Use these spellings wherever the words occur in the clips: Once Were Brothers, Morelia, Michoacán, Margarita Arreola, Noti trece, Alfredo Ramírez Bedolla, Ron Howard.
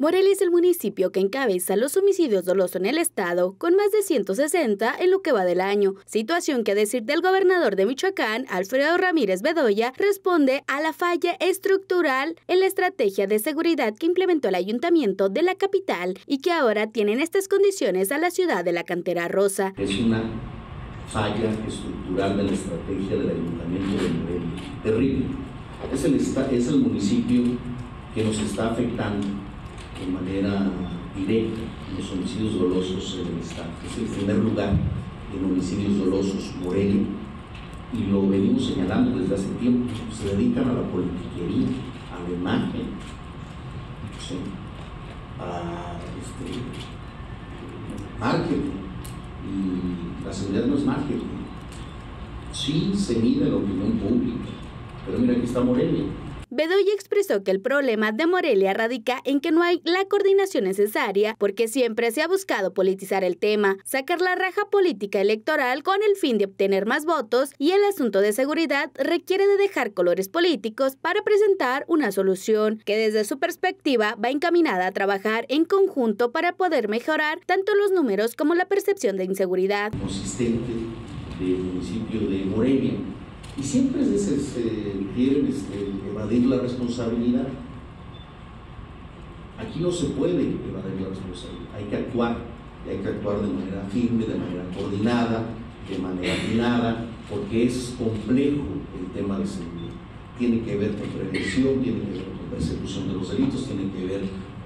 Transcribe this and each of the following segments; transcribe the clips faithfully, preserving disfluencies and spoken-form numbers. Morelia es el municipio que encabeza los homicidios dolosos en el estado, con más de ciento sesenta en lo que va del año, situación que a decir del gobernador de Michoacán, Alfredo Ramírez Bedolla, responde a la falla estructural en la estrategia de seguridad que implementó el ayuntamiento de la capital y que ahora tiene en estas condiciones a la ciudad de la Cantera Rosa. Es una falla estructural de la estrategia del ayuntamiento de Morelia, terrible. Es el, es el municipio que nos está afectando de manera directa los homicidios dolosos en el estado. Es el primer lugar en homicidios dolosos, Morelia, y lo venimos señalando desde hace tiempo. Se dedican a la politiquería, a la imagen, ¿sí?, a este, marketing, y la seguridad no es marketing. Sí se mide la opinión pública, pero mira, aquí está Morelia. Bedolla expresó que el problema de Morelia radica en que no hay la coordinación necesaria, porque siempre se ha buscado politizar el tema, sacar la raja política electoral con el fin de obtener más votos, y el asunto de seguridad requiere de dejar colores políticos para presentar una solución que desde su perspectiva va encaminada a trabajar en conjunto para poder mejorar tanto los números como la percepción de inseguridad. Consistente del municipio de Morelia. Y siempre se, se, se quieren este, evadir la responsabilidad. Aquí no se puede evadir la responsabilidad, hay que actuar, y hay que actuar de manera firme, de manera coordinada, de manera atinada, porque es complejo el tema de seguridad. Tiene que ver con prevención, tiene que ver con persecución de los delitos, tiene que ver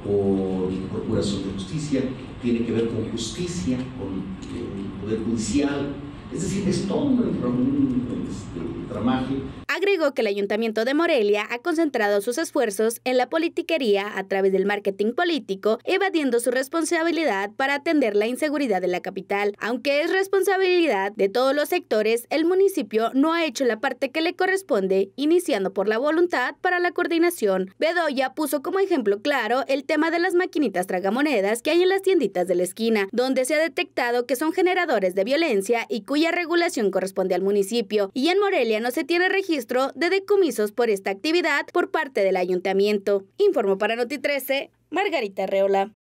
con procuración de justicia, tiene que ver con justicia, con el poder judicial. Es decir, es todo un tramaje. Agregó que el Ayuntamiento de Morelia ha concentrado sus esfuerzos en la politiquería a través del marketing político, evadiendo su responsabilidad para atender la inseguridad de la capital. Aunque es responsabilidad de todos los sectores, el municipio no ha hecho la parte que le corresponde, iniciando por la voluntad para la coordinación. Bedolla puso como ejemplo claro el tema de las maquinitas tragamonedas que hay en las tienditas de la esquina, donde se ha detectado que son generadores de violencia y cuya regulación corresponde al municipio, y en Morelia no se tiene registro de decomisos por esta actividad por parte del ayuntamiento. Informó para Noti trece, Margarita Arreola.